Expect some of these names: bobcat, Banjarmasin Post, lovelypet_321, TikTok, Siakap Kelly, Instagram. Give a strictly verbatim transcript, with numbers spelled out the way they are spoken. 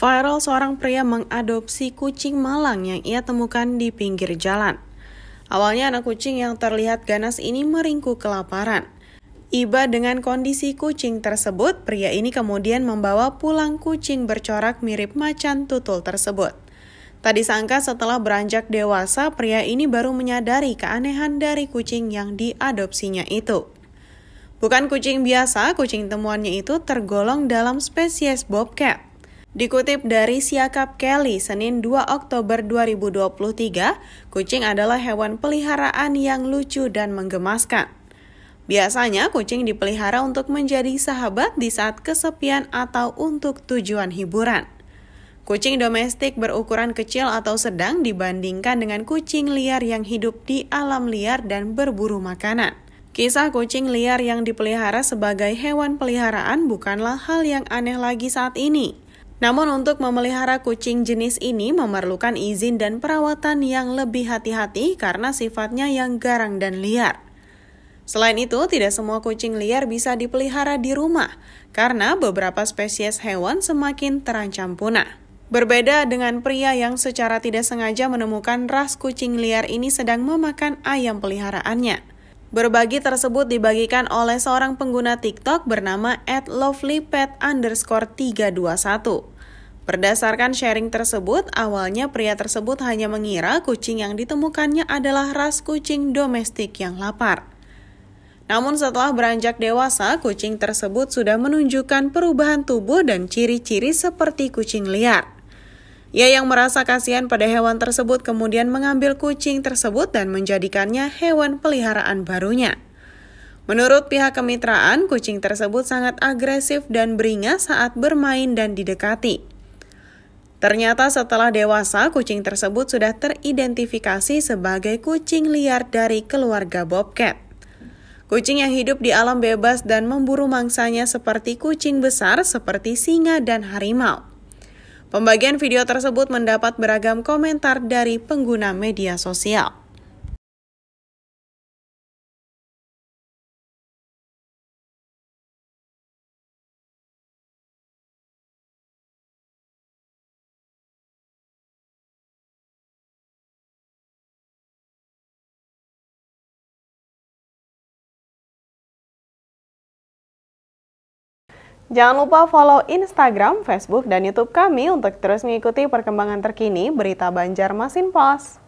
Viral seorang pria mengadopsi kucing malang yang ia temukan di pinggir jalan. Awalnya anak kucing yang terlihat ganas ini meringkuk kelaparan. Iba dengan kondisi kucing tersebut, pria ini kemudian membawa pulang kucing bercorak mirip macan tutul tersebut. Tadi sangka setelah beranjak dewasa, pria ini baru menyadari keanehan dari kucing yang diadopsinya itu. Bukan kucing biasa, kucing temuannya itu tergolong dalam spesies bobcat. Dikutip dari Siakap Kelly, Senin dua Oktober dua ribu dua puluh tiga, kucing adalah hewan peliharaan yang lucu dan menggemaskan. Biasanya, kucing dipelihara untuk menjadi sahabat di saat kesepian atau untuk tujuan hiburan. Kucing domestik berukuran kecil atau sedang dibandingkan dengan kucing liar yang hidup di alam liar dan berburu makanan. Kisah kucing liar yang dipelihara sebagai hewan peliharaan bukanlah hal yang aneh lagi saat ini. Namun untuk memelihara kucing jenis ini memerlukan izin dan perawatan yang lebih hati-hati karena sifatnya yang garang dan liar. Selain itu, tidak semua kucing liar bisa dipelihara di rumah karena beberapa spesies hewan semakin terancam punah. Berbeda dengan pria yang secara tidak sengaja menemukan ras kucing liar ini sedang memakan ayam peliharaannya. Berbagi tersebut dibagikan oleh seorang pengguna TikTok bernama at lovelypet underscore tiga dua satu. Berdasarkan sharing tersebut, awalnya pria tersebut hanya mengira kucing yang ditemukannya adalah ras kucing domestik yang lapar. Namun setelah beranjak dewasa, kucing tersebut sudah menunjukkan perubahan tubuh dan ciri-ciri seperti kucing liar. Ia yang merasa kasihan pada hewan tersebut kemudian mengambil kucing tersebut dan menjadikannya hewan peliharaan barunya. Menurut pihak kemitraan, kucing tersebut sangat agresif dan beringas saat bermain dan didekati. Ternyata setelah dewasa, kucing tersebut sudah teridentifikasi sebagai kucing liar dari keluarga bobcat. Kucing yang hidup di alam bebas dan memburu mangsanya seperti kucing besar, seperti singa dan harimau. Pembagian video tersebut mendapat beragam komentar dari pengguna media sosial. Jangan lupa follow Instagram, Facebook, dan YouTube kami untuk terus mengikuti perkembangan terkini berita Banjarmasin Post.